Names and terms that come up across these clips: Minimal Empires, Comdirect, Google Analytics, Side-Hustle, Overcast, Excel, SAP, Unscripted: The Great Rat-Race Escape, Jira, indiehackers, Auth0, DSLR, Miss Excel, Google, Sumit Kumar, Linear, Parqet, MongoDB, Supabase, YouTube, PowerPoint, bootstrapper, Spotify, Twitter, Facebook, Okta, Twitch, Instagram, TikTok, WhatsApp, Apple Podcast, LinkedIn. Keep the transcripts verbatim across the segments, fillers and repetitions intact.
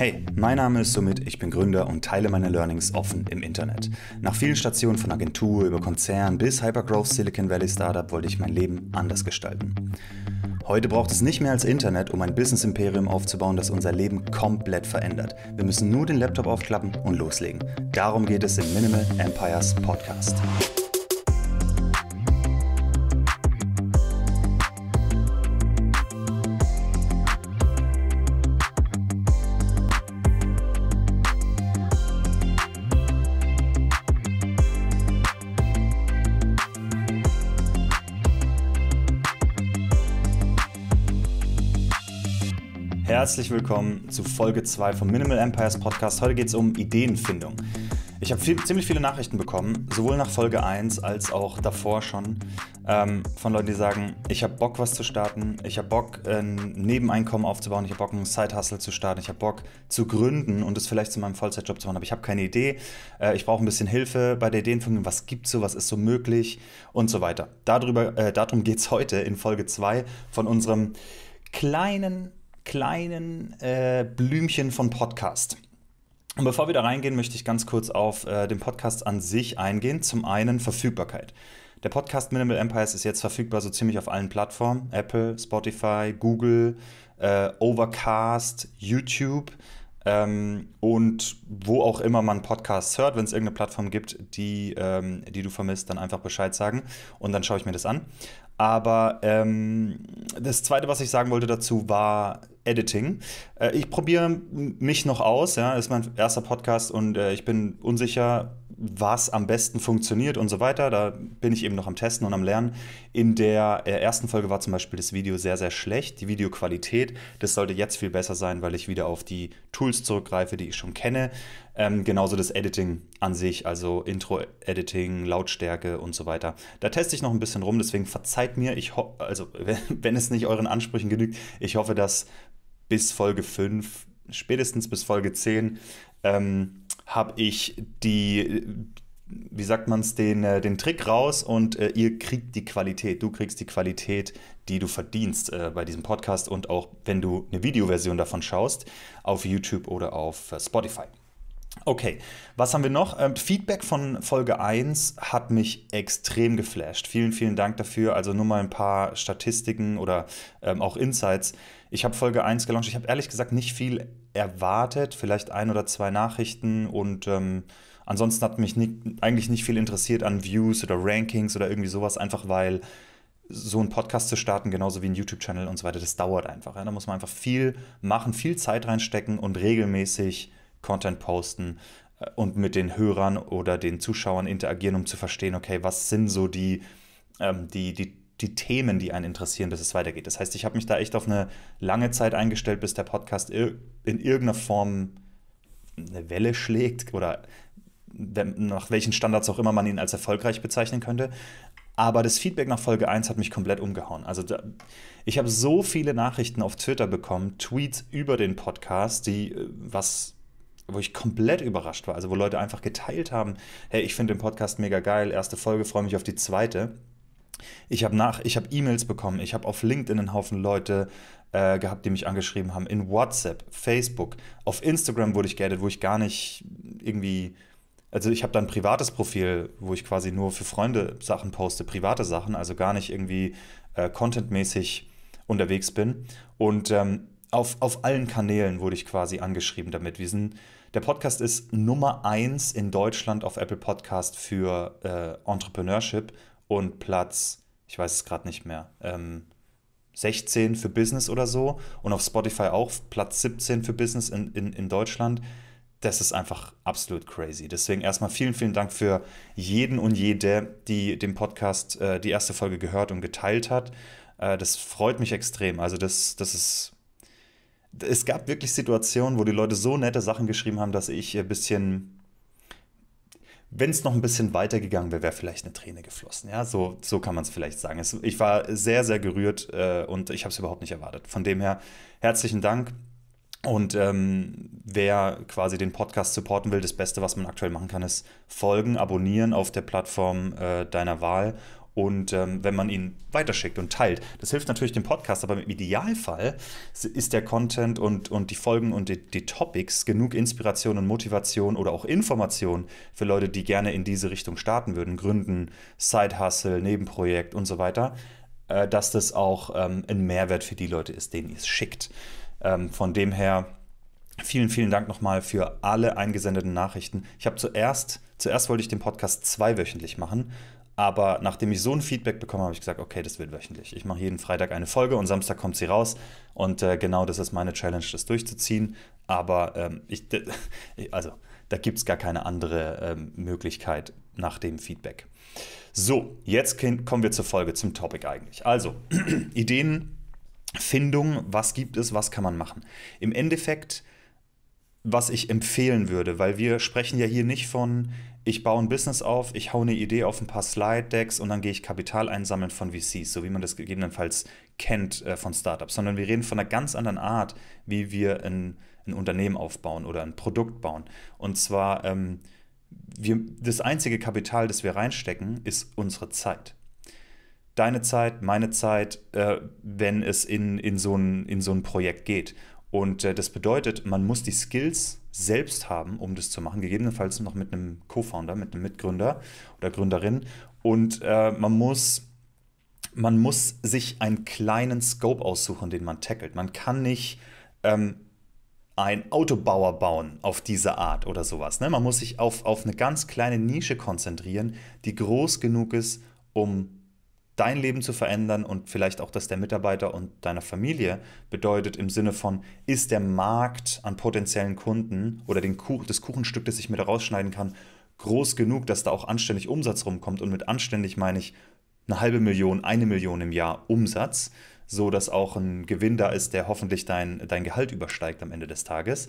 Hey, mein Name ist Sumit, ich bin Gründer und teile meine Learnings offen im Internet. Nach vielen Stationen von Agentur über Konzern bis Hypergrowth Silicon Valley Startup wollte ich mein Leben anders gestalten. Heute braucht es nicht mehr als Internet, um ein Business-Imperium aufzubauen, das unser Leben komplett verändert. Wir müssen nur den Laptop aufklappen und loslegen. Darum geht es im Minimal Empires Podcast. Herzlich willkommen zu Folge zwei vom Minimal Empires Podcast. Heute geht es um Ideenfindung. Ich habe viel, ziemlich viele Nachrichten bekommen, sowohl nach Folge eins als auch davor schon, ähm, von Leuten, die sagen, ich habe Bock, was zu starten, ich habe Bock, ein Nebeneinkommen aufzubauen, ich habe Bock, einen Side-Hustle zu starten, ich habe Bock, zu gründen und es vielleicht zu meinem Vollzeitjob zu machen, aber ich habe keine Idee, äh, ich brauche ein bisschen Hilfe bei der Ideenfindung, was gibt es so, was ist so möglich und so weiter. Darüber, äh, darum geht es heute in Folge zwei von unserem kleinen kleinen äh, Blümchen von Podcast. Und bevor wir da reingehen, möchte ich ganz kurz auf äh, den Podcast an sich eingehen. Zum einen Verfügbarkeit. Der Podcast Minimal Empires ist jetzt verfügbar so ziemlich auf allen Plattformen. Apple, Spotify, Google, äh, Overcast, YouTube ähm, und wo auch immer man Podcasts hört. Wenn es irgendeine Plattform gibt, die, ähm, die du vermisst, dann einfach Bescheid sagen und dann schaue ich mir das an. Aber ähm, das Zweite, was ich sagen wollte dazu, war Editing. Äh, ich probiere mich noch aus, ja, ist mein erster Podcast und äh, ich bin unsicher, was am besten funktioniert und so weiter. Da bin ich eben noch am Testen und am Lernen. In der äh, ersten Folge war zum Beispiel das Video sehr, sehr schlecht, die Videoqualität. Das sollte jetzt viel besser sein, weil ich wieder auf die Tools zurückgreife, die ich schon kenne. Ähm, genauso das Editing an sich, also Intro-Editing, Lautstärke und so weiter. Da teste ich noch ein bisschen rum, deswegen verzeiht mir, ich ho- also wenn, wenn es nicht euren Ansprüchen genügt, ich hoffe, dass bis Folge fünf, spätestens bis Folge zehn, ähm, habe ich die, wie sagt man es, den, äh, den Trick raus und äh, ihr kriegt die Qualität, du kriegst die Qualität, die du verdienst äh, bei diesem Podcast und auch wenn du eine Videoversion davon schaust, auf YouTube oder auf äh, Spotify. Okay, was haben wir noch? Ähm, Feedback von Folge eins hat mich extrem geflasht. Vielen, vielen Dank dafür. Also nur mal ein paar Statistiken oder ähm, auch Insights. Ich habe Folge eins gelauncht. Ich habe ehrlich gesagt nicht viel erwartet. Vielleicht ein oder zwei Nachrichten und ähm, ansonsten hat mich nicht, eigentlich nicht viel interessiert an Views oder Rankings oder irgendwie sowas. Einfach weil so einen Podcast zu starten, genauso wie einen YouTube-Channel und so weiter, das dauert einfach. Ja? Da muss man einfach viel machen, viel Zeit reinstecken und regelmäßig Content posten und mit den Hörern oder den Zuschauern interagieren, um zu verstehen, okay, was sind so die, ähm, die, die, die Themen, die einen interessieren, dass es weitergeht. Das heißt, ich habe mich da echt auf eine lange Zeit eingestellt, bis der Podcast in irgendeiner Form eine Welle schlägt oder nach welchen Standards auch immer man ihn als erfolgreich bezeichnen könnte. Aber das Feedback nach Folge eins hat mich komplett umgehauen. Also da, ich habe so viele Nachrichten auf Twitter bekommen, Tweets über den Podcast, die was... wo ich komplett überrascht war, also wo Leute einfach geteilt haben, hey, ich finde den Podcast mega geil, erste Folge, freue mich auf die zweite. Ich habe nach, ich habe E-Mails bekommen, ich habe auf LinkedIn einen Haufen Leute äh, gehabt, die mich angeschrieben haben, in WhatsApp, Facebook, auf Instagram wurde ich geaddet, wo ich gar nicht irgendwie, also ich habe da ein privates Profil, wo ich quasi nur für Freunde Sachen poste, private Sachen, also gar nicht irgendwie äh, contentmäßig unterwegs bin und ähm, auf, auf allen Kanälen wurde ich quasi angeschrieben damit. Wir sind Der Podcast ist Nummer eins in Deutschland auf Apple Podcast für äh, Entrepreneurship und Platz, ich weiß es gerade nicht mehr, ähm, sechzehn für Business oder so und auf Spotify auch Platz siebzehn für Business in, in, in Deutschland. Das ist einfach absolut crazy. Deswegen erstmal vielen, vielen Dank für jeden und jede, die den Podcast, äh, die erste Folge gehört und geteilt hat. Äh, das freut mich extrem. Also das, das ist... Es gab wirklich Situationen, wo die Leute so nette Sachen geschrieben haben, dass ich ein bisschen, wenn es noch ein bisschen weiter gegangen wäre, wäre vielleicht eine Träne geflossen. Ja, so, so kann man es vielleicht sagen. Es, ich war sehr, sehr gerührt äh, und ich habe es überhaupt nicht erwartet. Von dem her, herzlichen Dank. Und ähm, wer quasi den Podcast supporten will, das Beste, was man aktuell machen kann, ist folgen, abonnieren auf der Plattform äh, deiner Wahl und ähm, wenn man ihn weiterschickt und teilt. Das hilft natürlich dem Podcast, aber im Idealfall ist der Content und, und die Folgen und die, die Topics genug Inspiration und Motivation oder auch Information für Leute, die gerne in diese Richtung starten würden, gründen, Side-Hustle, Nebenprojekt und so weiter, äh, dass das auch ähm, ein Mehrwert für die Leute ist, denen ihr es schickt. Ähm, von dem her vielen, vielen Dank nochmal für alle eingesendeten Nachrichten. Ich habe zuerst, zuerst wollte ich den Podcast zweiwöchentlich machen, aber nachdem ich so ein Feedback bekommen habe, habe ich gesagt, okay, das wird wöchentlich. Ich mache jeden Freitag eine Folge und Samstag kommt sie raus. Und äh, genau das ist meine Challenge, das durchzuziehen. Aber ähm, ich, also, da gibt es gar keine andere ähm, Möglichkeit nach dem Feedback. So, jetzt kommen wir zur Folge, zum Topic eigentlich. Also, Ideenfindung, was gibt es, was kann man machen? Im Endeffekt, was ich empfehlen würde, weil wir sprechen ja hier nicht von, ich baue ein Business auf, ich haue eine Idee auf ein paar Slide-Decks und dann gehe ich Kapital einsammeln von V Cs, so wie man das gegebenenfalls kennt äh, von Startups, sondern wir reden von einer ganz anderen Art, wie wir ein, ein Unternehmen aufbauen oder ein Produkt bauen. Und zwar, ähm, wir, das einzige Kapital, das wir reinstecken, ist unsere Zeit. Deine Zeit, meine Zeit, äh, wenn es in, in so ein, in so ein Projekt geht. Und das bedeutet, man muss die Skills selbst haben, um das zu machen, gegebenenfalls noch mit einem Co-Founder, mit einem Mitgründer oder Gründerin. Und äh, man muss, man muss sich einen kleinen Scope aussuchen, den man tackelt. Man kann nicht ähm, einen Autobauer bauen auf diese Art oder sowas. Ne? Man muss sich auf, auf eine ganz kleine Nische konzentrieren, die groß genug ist, um dein Leben zu verändern und vielleicht auch das der Mitarbeiter und deiner Familie bedeutet im Sinne von, ist der Markt an potenziellen Kunden oder den Kuch, das Kuchenstück, das ich mir da rausschneiden kann, groß genug, dass da auch anständig Umsatz rumkommt. Und mit anständig meine ich eine halbe Million, eine Million im Jahr Umsatz, so dass auch ein Gewinn da ist, der hoffentlich dein, dein Gehalt übersteigt am Ende des Tages.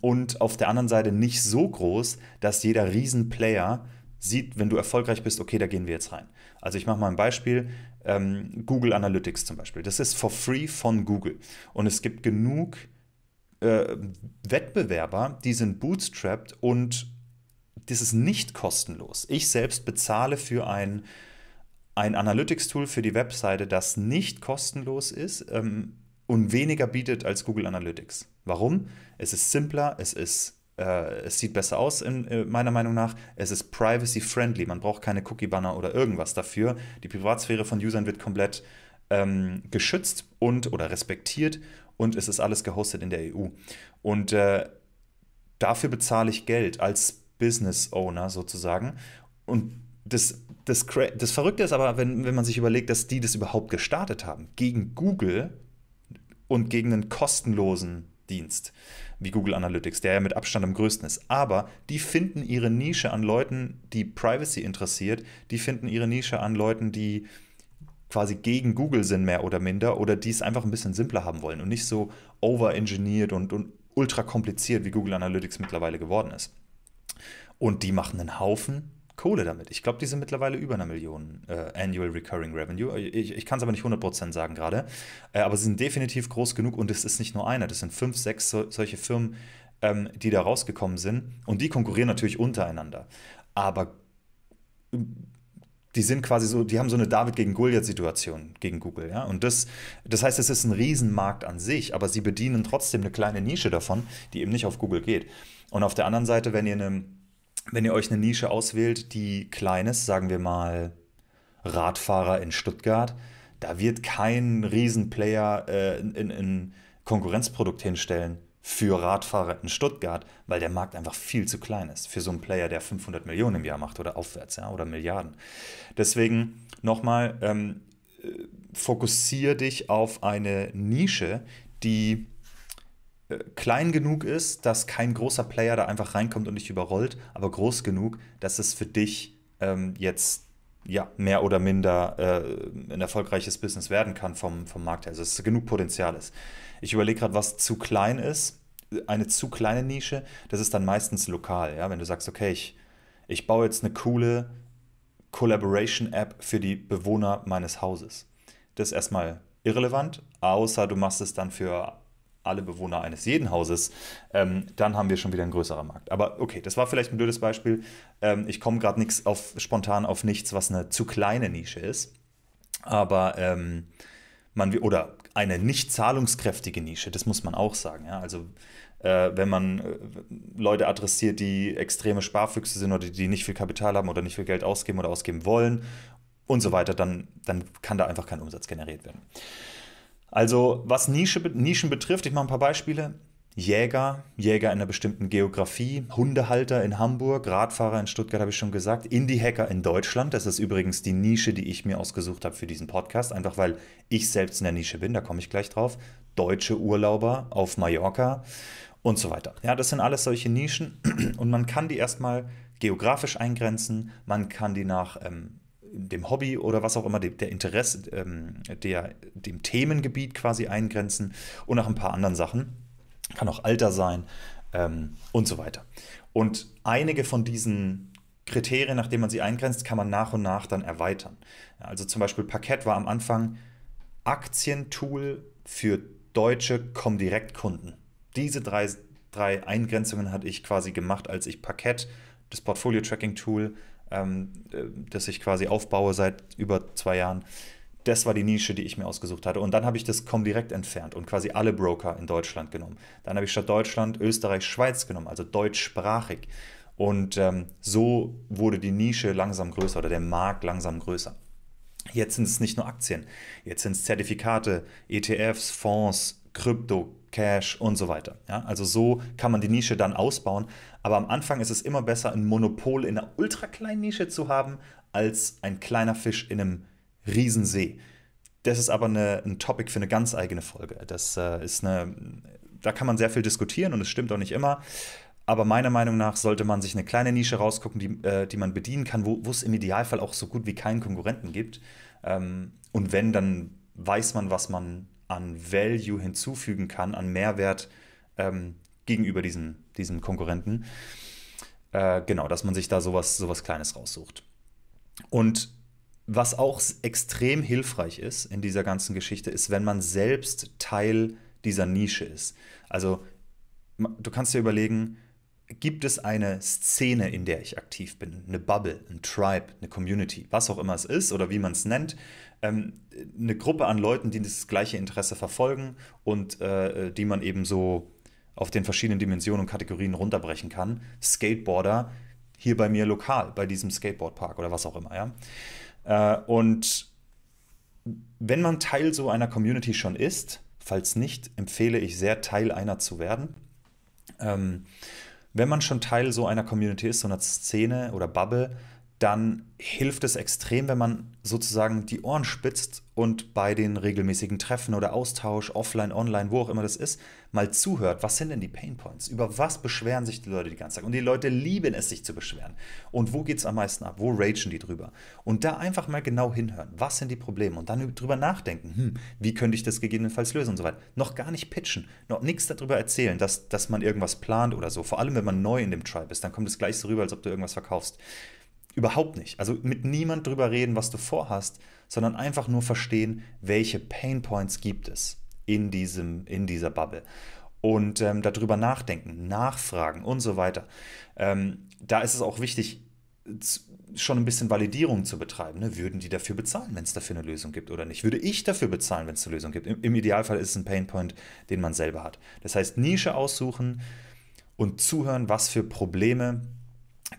Und auf der anderen Seite nicht so groß, dass jeder Riesenplayer sieht, wenn du erfolgreich bist, okay, da gehen wir jetzt rein. Also ich mache mal ein Beispiel, ähm, Google Analytics zum Beispiel. Das ist for free von Google. Und es gibt genug äh, Wettbewerber, die sind bootstrapped und das ist nicht kostenlos. Ich selbst bezahle für ein, ein Analytics-Tool für die Webseite, das nicht kostenlos ist ähm, und weniger bietet als Google Analytics. Warum? Es ist simpler, es ist Es sieht besser aus, in meiner Meinung nach. Es ist privacy-friendly. Man braucht keine Cookie-Banner oder irgendwas dafür. Die Privatsphäre von Usern wird komplett ähm, geschützt und oder respektiert und es ist alles gehostet in der E U. Und äh, dafür bezahle ich Geld als Business-Owner sozusagen. Und das, das, das Verrückte ist aber, wenn, wenn man sich überlegt, dass die das überhaupt gestartet haben, gegen Google und gegen einen kostenlosen Dienst wie Google Analytics, der ja mit Abstand am größten ist. Aber die finden ihre Nische an Leuten, die Privacy interessiert, die finden ihre Nische an Leuten, die quasi gegen Google sind, mehr oder minder, oder die es einfach ein bisschen simpler haben wollen und nicht so overengineert und, und ultra kompliziert, wie Google Analytics mittlerweile geworden ist. Und die machen einen Haufen Kohle damit. Ich glaube, die sind mittlerweile über einer Million äh, Annual Recurring Revenue. Ich, ich kann es aber nicht hundert Prozent sagen gerade. Äh, aber sie sind definitiv groß genug und es ist nicht nur einer. Das sind fünf, sechs so, solche Firmen, ähm, die da rausgekommen sind. Und die konkurrieren natürlich untereinander. Aber die sind quasi so, die haben so eine David gegen Goliath-Situation gegen Google. Ja? Und das, das heißt, es ist ein Riesenmarkt an sich, aber sie bedienen trotzdem eine kleine Nische davon, die eben nicht auf Google geht. Und auf der anderen Seite, wenn ihr eine Wenn ihr euch eine Nische auswählt, die klein ist, sagen wir mal Radfahrer in Stuttgart, da wird kein Riesenplayer äh, ein Konkurrenzprodukt hinstellen für Radfahrer in Stuttgart, weil der Markt einfach viel zu klein ist für so einen Player, der fünfhundert Millionen im Jahr macht oder aufwärts, ja, oder Milliarden. Deswegen nochmal, ähm, fokussiere dich auf eine Nische, die klein genug ist, dass kein großer Player da einfach reinkommt und dich überrollt, aber groß genug, dass es für dich ähm, jetzt ja, mehr oder minder äh, ein erfolgreiches Business werden kann vom, vom Markt her, also dass es genug Potenzial ist. Ich überlege gerade, was zu klein ist, eine zu kleine Nische, das ist dann meistens lokal, ja? Wenn du sagst, okay, ich, ich baue jetzt eine coole Collaboration-App für die Bewohner meines Hauses. Das ist erstmal irrelevant, außer du machst es dann für alle Bewohner eines jeden Hauses, ähm, dann haben wir schon wieder einen größeren Markt. Aber okay, das war vielleicht ein blödes Beispiel. Ähm, ich komme gerade nichts auf spontan auf nichts, was eine zu kleine Nische ist. Aber ähm, man oder eine nicht zahlungskräftige Nische, das muss man auch sagen. Ja? Also äh, wenn man äh, Leute adressiert, die extreme Sparfüchse sind oder die nicht viel Kapital haben oder nicht viel Geld ausgeben oder ausgeben wollen und so weiter, dann, dann kann da einfach kein Umsatz generiert werden. Also was Nische, Nischen betrifft, ich mache ein paar Beispiele. Jäger, Jäger in einer bestimmten Geografie, Hundehalter in Hamburg, Radfahrer in Stuttgart, habe ich schon gesagt, Indie-Hacker in Deutschland, das ist übrigens die Nische, die ich mir ausgesucht habe für diesen Podcast, einfach weil ich selbst in der Nische bin, da komme ich gleich drauf, deutsche Urlauber auf Mallorca und so weiter. Ja, das sind alles solche Nischen und man kann die erstmal geografisch eingrenzen, man kann die nach ähm, dem Hobby oder was auch immer, der Interesse, ähm, der, dem Themengebiet quasi eingrenzen und nach ein paar anderen Sachen. Kann auch Alter sein ähm, und so weiter. Und einige von diesen Kriterien, nachdem man sie eingrenzt, kann man nach und nach dann erweitern. Ja, also zum Beispiel Parqet war am Anfang Aktientool für deutsche Comdirect-Kunden. Diese drei, drei Eingrenzungen hatte ich quasi gemacht, als ich Parqet, das Portfolio-Tracking-Tool, ähm, das ich quasi aufbaue seit über zwei Jahren, das war die Nische, die ich mir ausgesucht hatte. Und dann habe ich das Comdirect entfernt und quasi alle Broker in Deutschland genommen. Dann habe ich statt Deutschland, Österreich, Schweiz genommen, also deutschsprachig. Und ähm, so wurde die Nische langsam größer oder der Markt langsam größer. Jetzt sind es nicht nur Aktien, jetzt sind es Zertifikate, E T Fs, Fonds, Krypto, Cash und so weiter. Ja, also so kann man die Nische dann ausbauen. Aber am Anfang ist es immer besser, ein Monopol in einer ultra kleinen Nische zu haben, als ein kleiner Fisch in einem Riesensee. Das ist aber eine, ein Topic für eine ganz eigene Folge. Das äh, ist eine, da kann man sehr viel diskutieren und es stimmt auch nicht immer. Aber meiner Meinung nach sollte man sich eine kleine Nische rausgucken, die, äh, die man bedienen kann, wo es im Idealfall auch so gut wie keinen Konkurrenten gibt. Ähm, und wenn, dann weiß man, was man an Value hinzufügen kann, an Mehrwert ähm, gegenüber diesem, diesem Konkurrenten. Äh, genau, dass man sich da sowas, sowas Kleines raussucht. Und was auch extrem hilfreich ist in dieser ganzen Geschichte, ist, wenn man selbst Teil dieser Nische ist. Also du kannst dir überlegen, gibt es eine Szene, in der ich aktiv bin? Eine Bubble, ein Tribe, eine Community, was auch immer es ist oder wie man es nennt. Ähm, eine Gruppe an Leuten, die das gleiche Interesse verfolgen und äh, die man eben so auf den verschiedenen Dimensionen und Kategorien runterbrechen kann. Skateboarder, hier bei mir lokal, bei diesem Skateboardpark oder was auch immer, ja. Und wenn man Teil so einer Community schon ist, falls nicht, empfehle ich sehr, Teil einer zu werden. Ähm, wenn man schon Teil so einer Community ist, so einer Szene oder Bubble, dann hilft es extrem, wenn man sozusagen die Ohren spitzt und bei den regelmäßigen Treffen oder Austausch, offline, online, wo auch immer das ist, mal zuhört, was sind denn die Painpoints? Über was beschweren sich die Leute die ganze Zeit? Und die Leute lieben es, sich zu beschweren. Und wo geht es am meisten ab? Wo ragen die drüber? Und da einfach mal genau hinhören. Was sind die Probleme? Und dann drüber nachdenken. Hm, wie könnte ich das gegebenenfalls lösen und so weiter. Noch gar nicht pitchen, noch nichts darüber erzählen, dass, dass man irgendwas plant oder so. Vor allem, wenn man neu in dem Tribe ist, dann kommt es gleich so rüber, als ob du irgendwas verkaufst. Überhaupt nicht. Also mit niemand drüber reden, was du vorhast, sondern einfach nur verstehen, welche Painpoints gibt es in, diesem, in dieser Bubble. Und ähm, darüber nachdenken, nachfragen und so weiter. Ähm, da ist es auch wichtig, schon ein bisschen Validierung zu betreiben. Ne? Würden die dafür bezahlen, wenn es dafür eine Lösung gibt oder nicht? Würde ich dafür bezahlen, wenn es eine Lösung gibt? Im, im Idealfall ist es ein Painpoint, den man selber hat. Das heißt, Nische aussuchen und zuhören, was für Probleme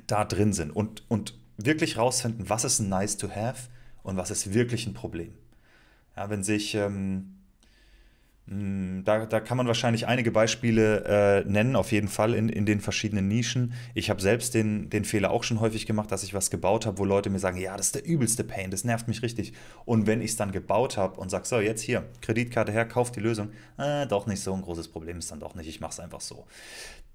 da drin sind. Und, und wirklich rausfinden, was ist ein nice to have und was ist wirklich ein Problem. Ja, wenn sich, ähm, da, da kann man wahrscheinlich einige Beispiele äh, nennen, auf jeden Fall in, in den verschiedenen Nischen. Ich habe selbst den, den Fehler auch schon häufig gemacht, dass ich was gebaut habe, wo Leute mir sagen, ja, das ist der übelste Pain, das nervt mich richtig. Und wenn ich es dann gebaut habe und sage, so, jetzt hier, Kreditkarte her, kauf die Lösung, äh, doch nicht so ein großes Problem, ist dann doch nicht, ich mache es einfach so.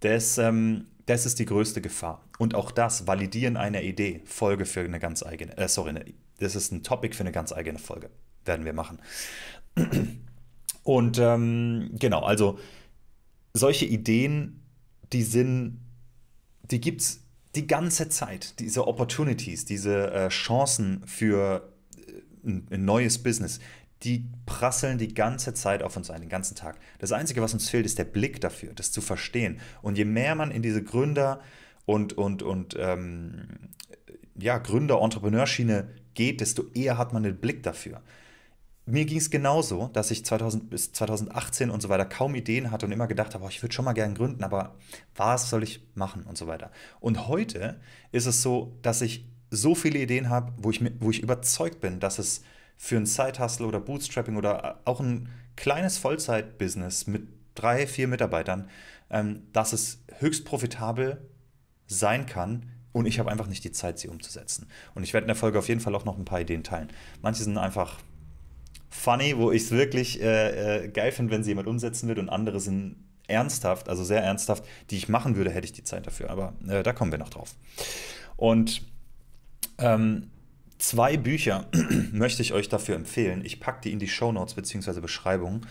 Das, ähm, das ist die größte Gefahr. Und auch das, Validieren einer Idee, Folge für eine ganz eigene, äh, sorry, eine, das ist ein Topic für eine ganz eigene Folge, werden wir machen. Und ähm, genau, also solche Ideen, die sind, die gibt es die ganze Zeit, diese Opportunities, diese äh, Chancen für äh, ein neues Business, die prasseln die ganze Zeit auf uns ein, den ganzen Tag. Das Einzige, was uns fehlt, ist der Blick dafür, das zu verstehen. Und je mehr man in diese Gründer- und, und, und ähm, ja, Gründer-Entrepreneurschiene geht, desto eher hat man den Blick dafür. Mir ging es genauso, dass ich zweitausend bis zweitausendachtzehn und so weiter kaum Ideen hatte und immer gedacht habe, oh, ich würde schon mal gerne gründen, aber was soll ich machen und so weiter. Und heute ist es so, dass ich so viele Ideen habe, wo ich, wo ich überzeugt bin, dass es für ein Side-Hustle oder Bootstrapping oder auch ein kleines Vollzeit-Business mit drei, vier Mitarbeitern, ähm, dass es höchst profitabel sein kann. Und ich habe einfach nicht die Zeit, sie umzusetzen. Und ich werde in der Folge auf jeden Fall auch noch ein paar Ideen teilen. Manche sind einfach funny, wo ich es wirklich äh, äh, geil finde, wenn sie jemand umsetzen wird, und andere sind ernsthaft, also sehr ernsthaft, die ich machen würde, hätte ich die Zeit dafür, aber äh, da kommen wir noch drauf. Und ähm, zwei Bücher möchte ich euch dafür empfehlen. Ich packe die in die Shownotes bzw. Beschreibung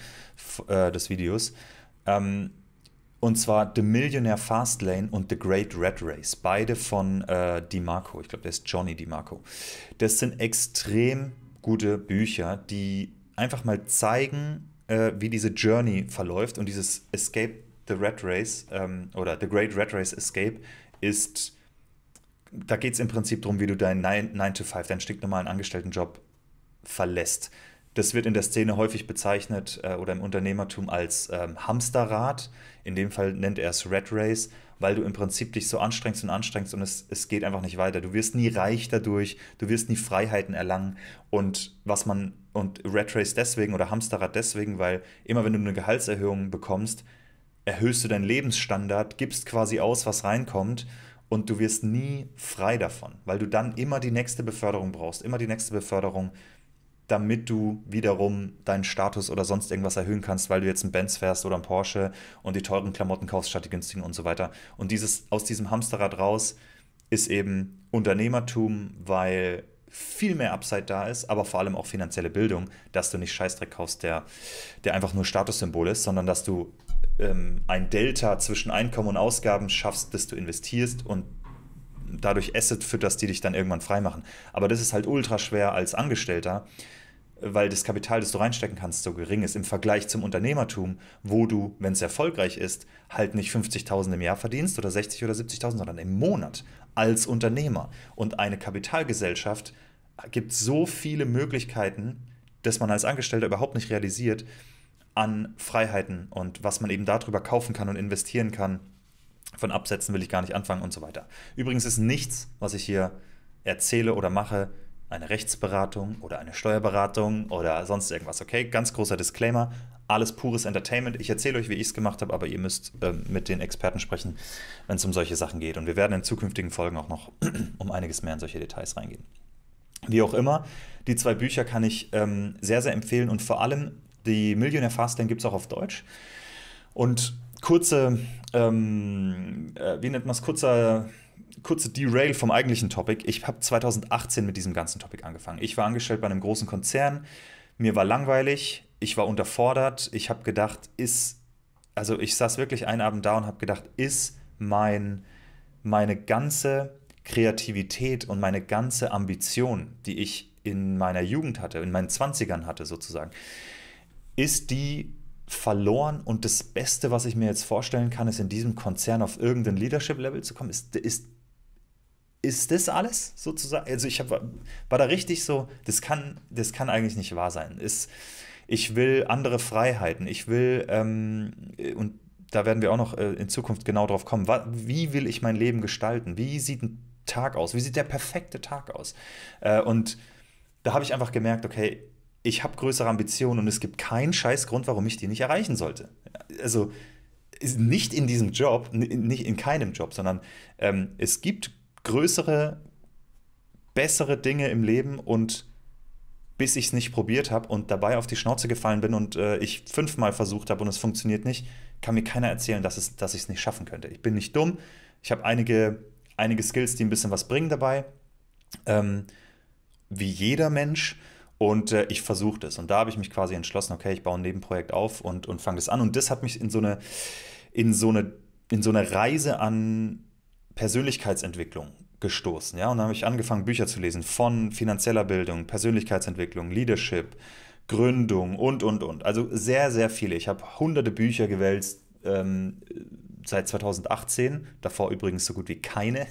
äh, des Videos. Ähm, Und zwar The Millionaire Fastlane und The Great Rat-Race. Beide von äh, DiMarco. Ich glaube, der ist Johnny DiMarco. Das sind extrem gute Bücher, die einfach mal zeigen, äh, wie diese Journey verläuft. Und dieses Escape the Rat-Race ähm, oder The Great Rat-Race Escape ist, da geht es im Prinzip darum, wie du deinen nine to five, deinen stinknormalen Angestelltenjob verlässt. Das wird in der Szene häufig bezeichnet äh, oder im Unternehmertum als ähm, Hamsterrad. In dem Fall nennt er es Rat Race, weil du im Prinzip dich so anstrengst und anstrengst und es, es geht einfach nicht weiter. Du wirst nie reich dadurch, du wirst nie Freiheiten erlangen. Und was man und Rat Race deswegen oder Hamsterrad deswegen, weil immer wenn du eine Gehaltserhöhung bekommst, erhöhst du deinen Lebensstandard, gibst quasi aus, was reinkommt. Und du wirst nie frei davon, weil du dann immer die nächste Beförderung brauchst, immer die nächste Beförderung, damit du wiederum deinen Status oder sonst irgendwas erhöhen kannst, weil du jetzt einen Benz fährst oder einen Porsche und die teuren Klamotten kaufst statt die günstigen und so weiter. Und dieses aus diesem Hamsterrad raus ist eben Unternehmertum, weil viel mehr Upside da ist, aber vor allem auch finanzielle Bildung, dass du nicht Scheißdreck kaufst, der, der einfach nur Statussymbol ist, sondern dass du ähm, ein Delta zwischen Einkommen und Ausgaben schaffst, dass du investierst und dadurch Asset fütterst, die dich dann irgendwann freimachen. Aber das ist halt ultra schwer als Angestellter, weil das Kapital, das du reinstecken kannst, so gering ist im Vergleich zum Unternehmertum, wo du, wenn es erfolgreich ist, halt nicht fünfzigtausend im Jahr verdienst oder sechzig oder siebzigtausend, sondern im Monat als Unternehmer. Und eine Kapitalgesellschaft gibt so viele Möglichkeiten, dass man als Angestellter überhaupt nicht realisiert, an Freiheiten und was man eben darüber kaufen kann und investieren kann. Von Absätzen will ich gar nicht anfangen und so weiter. Übrigens ist nichts, was ich hier erzähle oder mache, eine Rechtsberatung oder eine Steuerberatung oder sonst irgendwas, okay? Ganz großer Disclaimer, alles pures Entertainment. Ich erzähle euch, wie ich es gemacht habe, aber ihr müsst äh, mit den Experten sprechen, wenn es um solche Sachen geht. Und wir werden in zukünftigen Folgen auch noch um einiges mehr in solche Details reingehen. Wie auch immer, die zwei Bücher kann ich ähm, sehr, sehr empfehlen. Und vor allem, die Millionaire Fastlane gibt es auch auf Deutsch. Und kurze, ähm, äh, wie nennt man es, kurzer, kurze Derail vom eigentlichen Topic. Ich habe zweitausendachtzehn mit diesem ganzen Topic angefangen. Ich war angestellt bei einem großen Konzern, mir war langweilig, ich war unterfordert, ich habe gedacht, ist, also ich saß wirklich einen Abend da und habe gedacht, ist mein, meine ganze Kreativität und meine ganze Ambition, die ich in meiner Jugend hatte, in meinen Zwanzigern hatte sozusagen, ist die verloren und das Beste, was ich mir jetzt vorstellen kann, ist in diesem Konzern auf irgendein Leadership-Level zu kommen. Ist, ist, ist das alles sozusagen? Also ich hab, war da richtig so, das kann, das kann eigentlich nicht wahr sein. Ist, ich will andere Freiheiten, ich will, ähm, und da werden wir auch noch äh, in Zukunft genau drauf kommen, wie will ich mein Leben gestalten? Wie sieht ein Tag aus? Wie sieht der perfekte Tag aus? Äh, und da habe ich einfach gemerkt, okay, ich habe größere Ambitionen und es gibt keinen Scheißgrund, warum ich die nicht erreichen sollte. Also nicht in diesem Job, nicht in keinem Job, sondern ähm, es gibt größere, bessere Dinge im Leben und bis ich es nicht probiert habe und dabei auf die Schnauze gefallen bin und äh, ich fünfmal versucht habe und es funktioniert nicht, kann mir keiner erzählen, dass es, dass ich es nicht schaffen könnte. Ich bin nicht dumm, ich habe einige, einige Skills, die ein bisschen was bringen dabei, ähm, wie jeder Mensch. Und äh, ich versuche das. Und da habe ich mich quasi entschlossen, okay, ich baue ein Nebenprojekt auf und, und fange das an. Und das hat mich in so eine, in so eine, in so eine Reise an Persönlichkeitsentwicklung gestoßen. Ja? Und dann habe ich angefangen, Bücher zu lesen von finanzieller Bildung, Persönlichkeitsentwicklung, Leadership, Gründung und, und, und. Also sehr, sehr viele. Ich habe hunderte Bücher gewälzt, ähm, seit zweitausendachtzehn, davor übrigens so gut wie keine.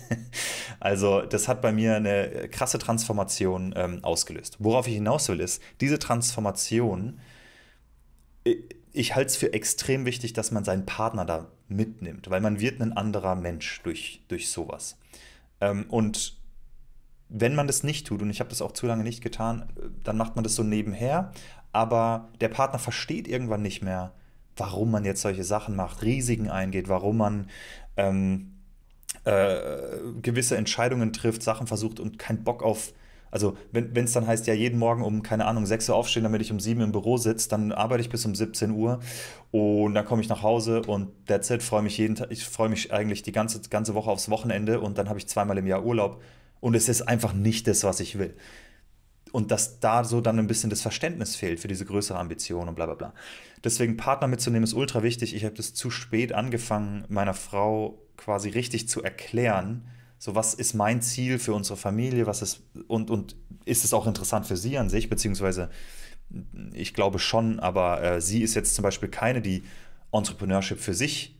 Also das hat bei mir eine krasse Transformation ähm, ausgelöst. Worauf ich hinaus will ist, diese Transformation, ich halte es für extrem wichtig, dass man seinen Partner da mitnimmt, weil man wird ein anderer Mensch durch, durch sowas. Ähm, und wenn man das nicht tut, und ich habe das auch zu lange nicht getan, dann macht man das so nebenher, aber der Partner versteht irgendwann nicht mehr, warum man jetzt solche Sachen macht, Risiken eingeht, warum man ähm, äh, gewisse Entscheidungen trifft, Sachen versucht und keinen Bock auf, also wenn es dann heißt, ja jeden Morgen um, keine Ahnung, sechs Uhr aufstehen, damit ich um sieben im Büro sitze, dann arbeite ich bis um siebzehn Uhr und dann komme ich nach Hause und that's it, freue mich jeden Tag, ich freue mich eigentlich die ganze, ganze Woche aufs Wochenende und dann habe ich zweimal im Jahr Urlaub und es ist einfach nicht das, was ich will. Und dass da so dann ein bisschen das Verständnis fehlt für diese größere Ambition und bla bla bla. Deswegen Partner mitzunehmen ist ultra wichtig. Ich habe das zu spät angefangen, meiner Frau quasi richtig zu erklären, so was ist mein Ziel für unsere Familie, was ist und, und ist es auch interessant für sie an sich, beziehungsweise ich glaube schon, aber äh, sie ist jetzt zum Beispiel keine, die Entrepreneurship für sich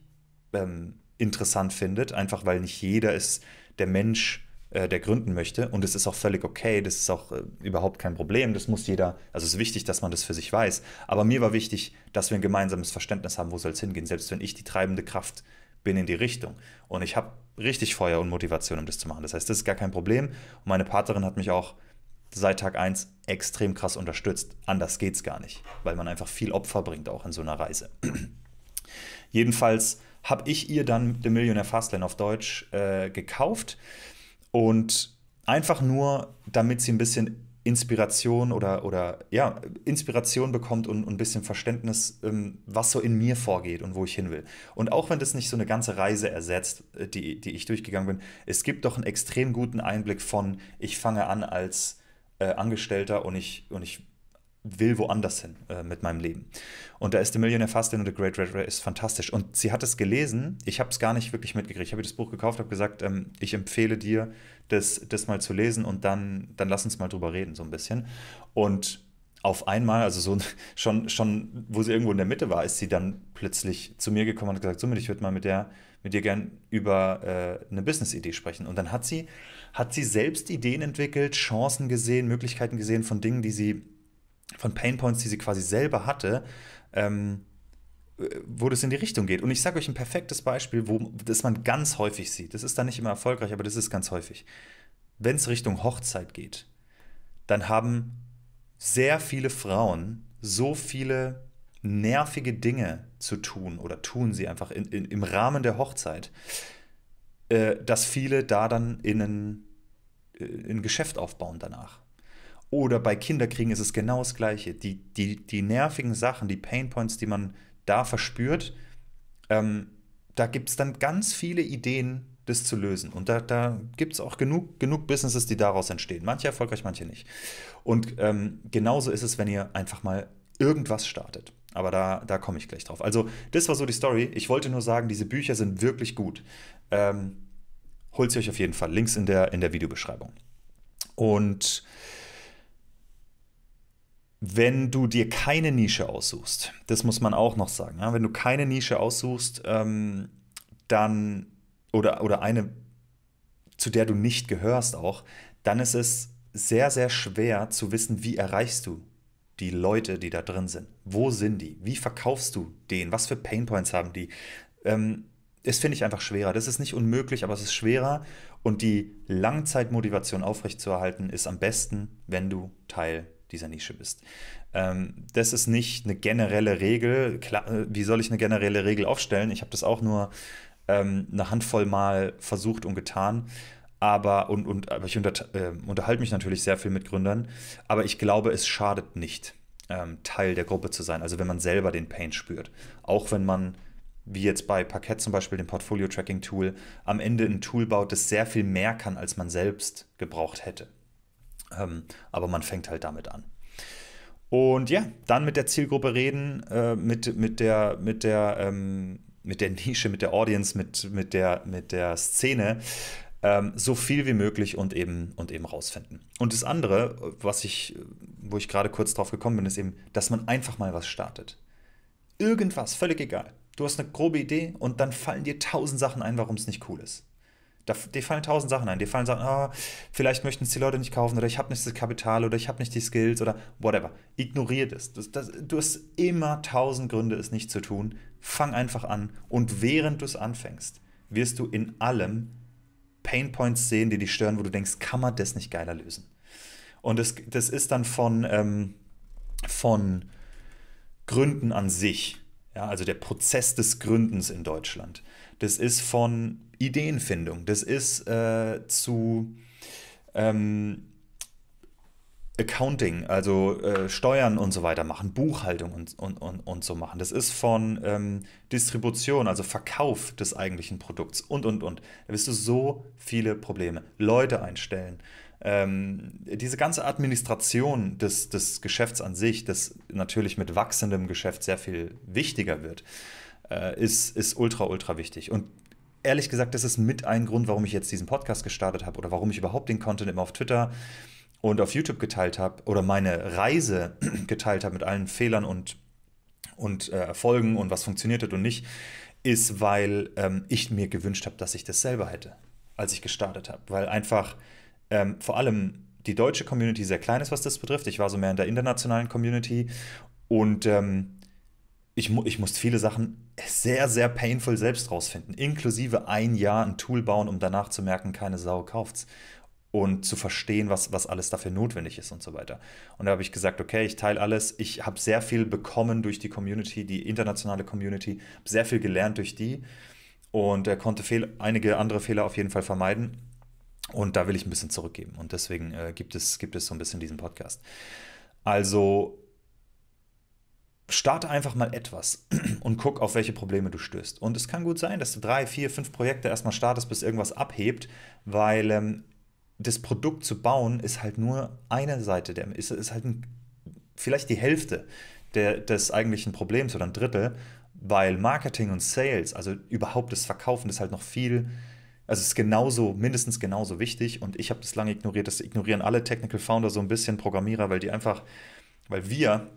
ähm, interessant findet, einfach weil nicht jeder ist der Mensch, der gründen möchte, und es ist auch völlig okay, das ist auch äh, überhaupt kein Problem, das muss jeder, also es ist wichtig, dass man das für sich weiß, aber mir war wichtig, dass wir ein gemeinsames Verständnis haben, wo soll es hingehen, selbst wenn ich die treibende Kraft bin in die Richtung, und ich habe richtig Feuer und Motivation, um das zu machen, das heißt, das ist gar kein Problem, und meine Partnerin hat mich auch seit Tag eins extrem krass unterstützt, anders geht's gar nicht, weil man einfach viel Opfer bringt, auch in so einer Reise. Jedenfalls habe ich ihr dann The Millionaire Fastlane auf Deutsch äh, gekauft. Und einfach nur, damit sie ein bisschen Inspiration oder, oder ja, Inspiration bekommt und, und ein bisschen Verständnis, was so in mir vorgeht und wo ich hin will. Und auch wenn das nicht so eine ganze Reise ersetzt, die, die ich durchgegangen bin, es gibt doch einen extrem guten Einblick von, ich fange an als äh, Angestellter und ich, und ich will woanders hin äh, mit meinem Leben. Und da ist The Millionaire Fastlane und The Great Rat-Race ist fantastisch. Und sie hat es gelesen, ich habe es gar nicht wirklich mitgekriegt. Ich habe ihr das Buch gekauft, habe gesagt, ähm, ich empfehle dir, das, das mal zu lesen und dann, dann lass uns mal drüber reden, so ein bisschen. Und auf einmal, also so schon, schon, wo sie irgendwo in der Mitte war, ist sie dann plötzlich zu mir gekommen und hat gesagt, Sumit, ich würde mal mit, der, mit dir gern über äh, eine Business-Idee sprechen. Und dann hat sie, hat sie selbst Ideen entwickelt, Chancen gesehen, Möglichkeiten gesehen von Dingen, die sie von Painpoints, die sie quasi selber hatte, ähm, wo das in die Richtung geht. Und ich sage euch ein perfektes Beispiel, wo, das man ganz häufig sieht. Das ist dann nicht immer erfolgreich, aber das ist ganz häufig. Wenn es Richtung Hochzeit geht, dann haben sehr viele Frauen so viele nervige Dinge zu tun oder tun sie einfach in, in, im Rahmen der Hochzeit, äh, dass viele da dann in ein, in ein Geschäft aufbauen danach. Oder bei Kinderkriegen ist es genau das Gleiche. Die, die, die nervigen Sachen, die Painpoints, die man da verspürt, ähm, da gibt es dann ganz viele Ideen, das zu lösen. Und da, da gibt es auch genug, genug Businesses, die daraus entstehen. Manche erfolgreich, manche nicht. Und ähm, genauso ist es, wenn ihr einfach mal irgendwas startet. Aber da, da komme ich gleich drauf. Also das war so die Story. Ich wollte nur sagen, diese Bücher sind wirklich gut. Ähm, holt sie euch auf jeden Fall. Links in der, in der Videobeschreibung. Und wenn du dir keine Nische aussuchst, das muss man auch noch sagen, ja? Wenn du keine Nische aussuchst, ähm, dann oder, oder eine, zu der du nicht gehörst auch, dann ist es sehr, sehr schwer zu wissen, wie erreichst du die Leute, die da drin sind. Wo sind die? Wie verkaufst du denen? Was für Painpoints haben die? Ähm, das finde ich einfach schwerer. Das ist nicht unmöglich, aber es ist schwerer. Und die Langzeitmotivation aufrechtzuerhalten ist am besten, wenn du Teil dieser Nische bist. Das ist nicht eine generelle Regel. Wie soll ich eine generelle Regel aufstellen? Ich habe das auch nur eine Handvoll Mal versucht und getan. Aber, und, und, aber ich unterhalte mich natürlich sehr viel mit Gründern. Aber ich glaube, es schadet nicht, Teil der Gruppe zu sein. Also wenn man selber den Pain spürt. Auch wenn man, wie jetzt bei Parqet zum Beispiel, dem Portfolio-Tracking-Tool, am Ende ein Tool baut, das sehr viel mehr kann, als man selbst gebraucht hätte. Ähm, aber man fängt halt damit an. Und ja, dann mit der Zielgruppe reden, äh, mit, mit, der, mit, der, ähm, mit der Nische, mit der Audience, mit, mit, der, mit der Szene. ähm, so viel wie möglich und eben, und eben rausfinden. Und das andere, was ich, wo ich gerade kurz drauf gekommen bin, ist eben, dass man einfach mal was startet. Irgendwas, völlig egal. Du hast eine grobe Idee und dann fallen dir tausend Sachen ein, warum es nicht cool ist. Da, dir fallen tausend Sachen ein. Dir fallen Sachen, ah, vielleicht möchten es die Leute nicht kaufen oder ich habe nicht das Kapital oder ich habe nicht die Skills oder whatever. Ignoriert es. Das, das, du hast immer tausend Gründe, es nicht zu tun. Fang einfach an und während du es anfängst, wirst du in allem Painpoints sehen, die dich stören, wo du denkst, kann man das nicht geiler lösen? Und das, das ist dann von, ähm, von Gründen an sich. Ja, also der Prozess des Gründens in Deutschland. Das ist von Ideenfindung. Das ist äh, zu ähm, Accounting, also äh, Steuern und so weiter machen, Buchhaltung und, und, und, und so machen. Das ist von ähm, Distribution, also Verkauf des eigentlichen Produkts und, und, und. Da wirst du so viele Probleme. Leute einstellen. Ähm, diese ganze Administration des, des Geschäfts an sich, das natürlich mit wachsendem Geschäft sehr viel wichtiger wird, äh, ist, ist ultra, ultra wichtig. Und ehrlich gesagt, das ist mit ein Grund, warum ich jetzt diesen Podcast gestartet habe oder warum ich überhaupt den Content immer auf Twitter und auf YouTube geteilt habe oder meine Reise geteilt habe mit allen Fehlern und, und äh, Erfolgen und was funktioniert hat und nicht, ist, weil ähm, ich mir gewünscht habe, dass ich das selber hätte, als ich gestartet habe. Weil einfach Ähm, vor allem die deutsche Community sehr klein ist, was das betrifft. Ich war so mehr in der internationalen Community und ähm, ich, mu ich musste viele Sachen sehr, sehr painful selbst rausfinden, inklusive ein Jahr ein Tool bauen, um danach zu merken, keine Sau kauft's und zu verstehen, was, was alles dafür notwendig ist und so weiter. Und da habe ich gesagt, okay, ich teile alles. Ich habe sehr viel bekommen durch die Community, die internationale Community, sehr viel gelernt durch die und äh, konnte fehl einige andere Fehler auf jeden Fall vermeiden. Und da will ich ein bisschen zurückgeben. Und deswegen äh, gibt es, gibt es so ein bisschen diesen Podcast. Also starte einfach mal etwas und guck, auf welche Probleme du stößt. Und es kann gut sein, dass du drei, vier, fünf Projekte erstmal startest, bis irgendwas abhebt, weil ähm, das Produkt zu bauen ist halt nur eine Seite, der, ist, ist halt ein, vielleicht die Hälfte der, des eigentlichen Problems oder ein Drittel, weil Marketing und Sales, also überhaupt das Verkaufen, ist halt noch viel. Also es ist genauso, mindestens genauso wichtig und ich habe das lange ignoriert. Das ignorieren alle Technical Founder so ein bisschen, Programmierer, weil die einfach, weil wir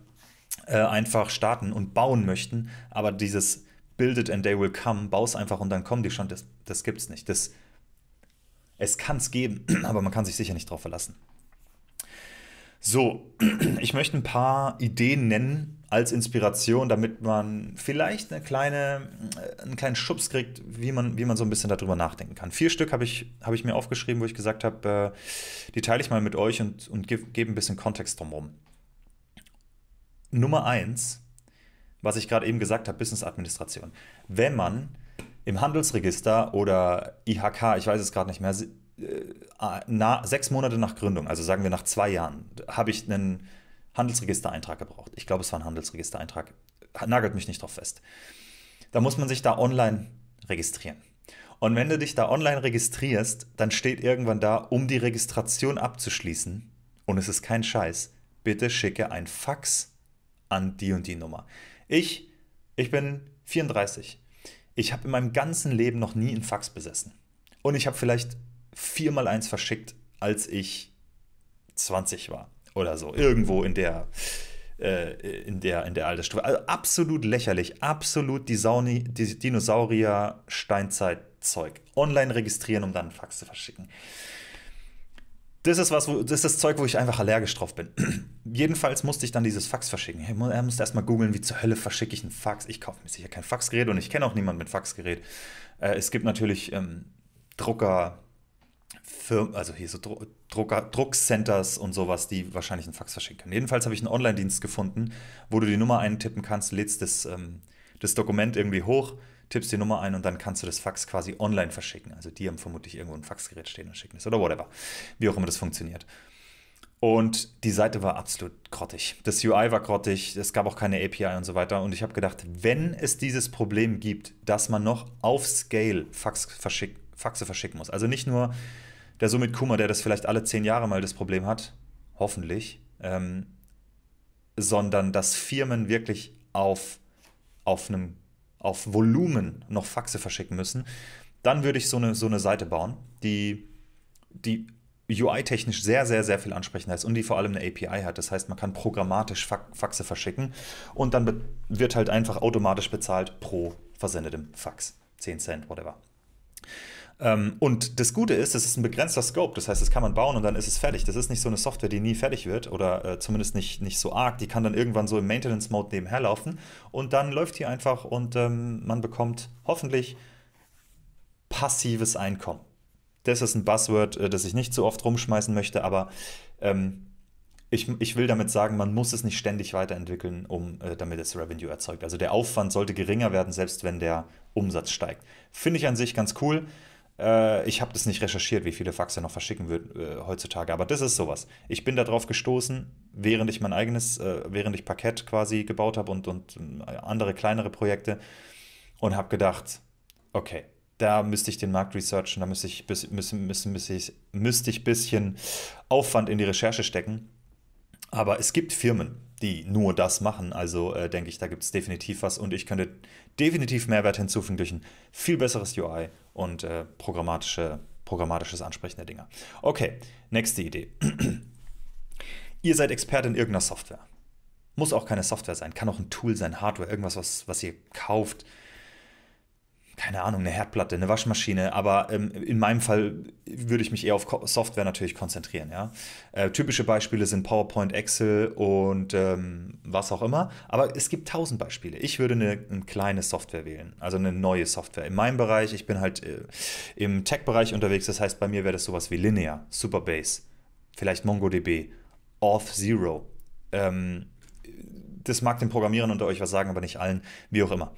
äh, einfach starten und bauen möchten, aber dieses Build it and they will come, baus einfach und dann kommen die schon, das, das gibt es nicht. Das, es kann es geben, aber man kann sich sicher nicht drauf verlassen. So, ich möchte ein paar Ideen nennen als Inspiration, damit man vielleicht eine kleine, einen kleinen Schubs kriegt, wie man, wie man so ein bisschen darüber nachdenken kann. Vier Stück habe ich, habe ich mir aufgeschrieben, wo ich gesagt habe, die teile ich mal mit euch und, und gebe geb ein bisschen Kontext drumherum. Nummer eins, was ich gerade eben gesagt habe, Business-Administration. Wenn man im Handelsregister oder I H K, ich weiß es gerade nicht mehr, Na, sechs Monate nach Gründung, also sagen wir nach zwei Jahren, habe ich einen Handelsregistereintrag gebraucht. Ich glaube, es war ein Handelsregistereintrag. Nagelt mich nicht drauf fest. Da muss man sich da online registrieren. Und wenn du dich da online registrierst, dann steht irgendwann da, um die Registration abzuschließen, und es ist kein Scheiß, bitte schicke ein Fax an die und die Nummer. Ich, ich bin vierunddreißig. Ich habe in meinem ganzen Leben noch nie ein Fax besessen. Und ich habe vielleicht viermal eins verschickt, als ich zwanzig war oder so. Irgendwo in der, äh, in der, in der Altersstufe. Also absolut lächerlich, absolut die Dinosaurier-Steinzeit-Zeug. Online registrieren, um dann einen Fax zu verschicken. Das ist, was, wo, das ist das Zeug, wo ich einfach allergisch drauf bin. Jedenfalls musste ich dann dieses Fax verschicken. Er musste erstmal googeln, wie zur Hölle verschicke ich einen Fax. Ich kaufe mir sicher kein Faxgerät und ich kenne auch niemanden mit Faxgerät. Äh, es gibt natürlich ähm, Drucker, Firmen, also hier so Drucker, Druckcenters und sowas, die wahrscheinlich einen Fax verschicken können. Jedenfalls habe ich einen Online-Dienst gefunden, wo du die Nummer eintippen kannst, lädst das, ähm, das Dokument irgendwie hoch, tippst die Nummer ein und dann kannst du das Fax quasi online verschicken. Also die haben vermutlich irgendwo ein Faxgerät stehen und schicken das oder whatever, wie auch immer das funktioniert. Und die Seite war absolut grottig. Das U I war grottig, es gab auch keine A P I und so weiter. Und ich habe gedacht, wenn es dieses Problem gibt, dass man noch auf Scale Fax verschickt, Faxe verschicken muss. Also nicht nur der Sumit Kumar, der das vielleicht alle zehn Jahre mal das Problem hat, hoffentlich, ähm, sondern dass Firmen wirklich auf, auf, einem, auf Volumen noch Faxe verschicken müssen, dann würde ich so eine, so eine Seite bauen, die, die U I-technisch sehr, sehr, sehr viel ansprechender ist und die vor allem eine A P I hat. Das heißt, man kann programmatisch Faxe verschicken und dann wird halt einfach automatisch bezahlt pro versendetem Fax. zehn Cent, whatever. Und das Gute ist, es ist ein begrenzter Scope, das heißt, das kann man bauen und dann ist es fertig. Das ist nicht so eine Software, die nie fertig wird oder äh, zumindest nicht, nicht so arg. Die kann dann irgendwann so im Maintenance-Mode nebenher laufen und dann läuft die einfach und ähm, man bekommt hoffentlich passives Einkommen. Das ist ein Buzzword, das ich nicht so oft rumschmeißen möchte, aber ähm, ich, ich will damit sagen, man muss es nicht ständig weiterentwickeln, um, äh, damit es Revenue erzeugt. Also der Aufwand sollte geringer werden, selbst wenn der Umsatz steigt. Finde ich an sich ganz cool. Ich habe das nicht recherchiert, wie viele Faxe noch verschicken wird äh, heutzutage, aber das ist sowas. Ich bin darauf gestoßen, während ich mein eigenes, äh, während ich Parqet quasi gebaut habe und, und äh, andere kleinere Projekte und habe gedacht, okay, da müsste ich den Markt researchen, da müsste ich bis, müß, müß, müß ich, müsste ich bisschen Aufwand in die Recherche stecken. Aber es gibt Firmen, die nur das machen, also äh, denke ich, da gibt es definitiv was und ich könnte definitiv Mehrwert hinzufügen durch ein viel besseres U I und äh, programmatische, programmatisches Ansprechen der Dinger. Okay, nächste Idee. Ihr seid Experte in irgendeiner Software. Muss auch keine Software sein, kann auch ein Tool sein, Hardware, irgendwas, was, was ihr kauft. Keine Ahnung, eine Herdplatte, eine Waschmaschine, aber ähm, in meinem Fall würde ich mich eher auf Software natürlich konzentrieren. Ja? Äh, typische Beispiele sind PowerPoint, Excel und ähm, was auch immer, aber es gibt tausend Beispiele. Ich würde eine, eine kleine Software wählen, also eine neue Software. In meinem Bereich, ich bin halt äh, im Tech-Bereich unterwegs, das heißt, bei mir wäre das sowas wie Linear, Supabase, vielleicht MongoDB, Auth zero. Ähm, das mag den Programmierern unter euch was sagen, aber nicht allen, wie auch immer.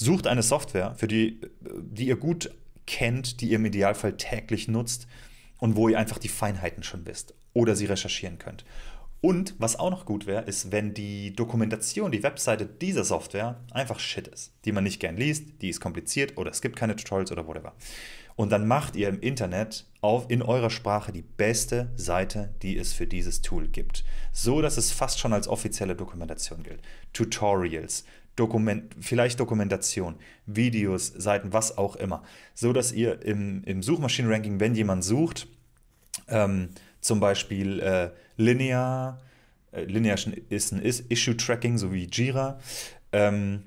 Sucht eine Software, für die, die ihr gut kennt, die ihr im Idealfall täglich nutzt und wo ihr einfach die Feinheiten schon wisst oder sie recherchieren könnt. Und was auch noch gut wäre, ist, wenn die Dokumentation, die Webseite dieser Software einfach Shit ist, die man nicht gern liest, die ist kompliziert oder es gibt keine Tutorials oder whatever. Und dann macht ihr im Internet auf, in eurer Sprache die beste Seite, die es für dieses Tool gibt. So, dass es fast schon als offizielle Dokumentation gilt. Tutorials, Dokument, vielleicht Dokumentation, Videos, Seiten, was auch immer. So, dass ihr im, im Suchmaschinen-Ranking, wenn jemand sucht, ähm, zum Beispiel äh, Linear, äh, Linear ist ein Issue-Tracking, so wie Jira, ähm,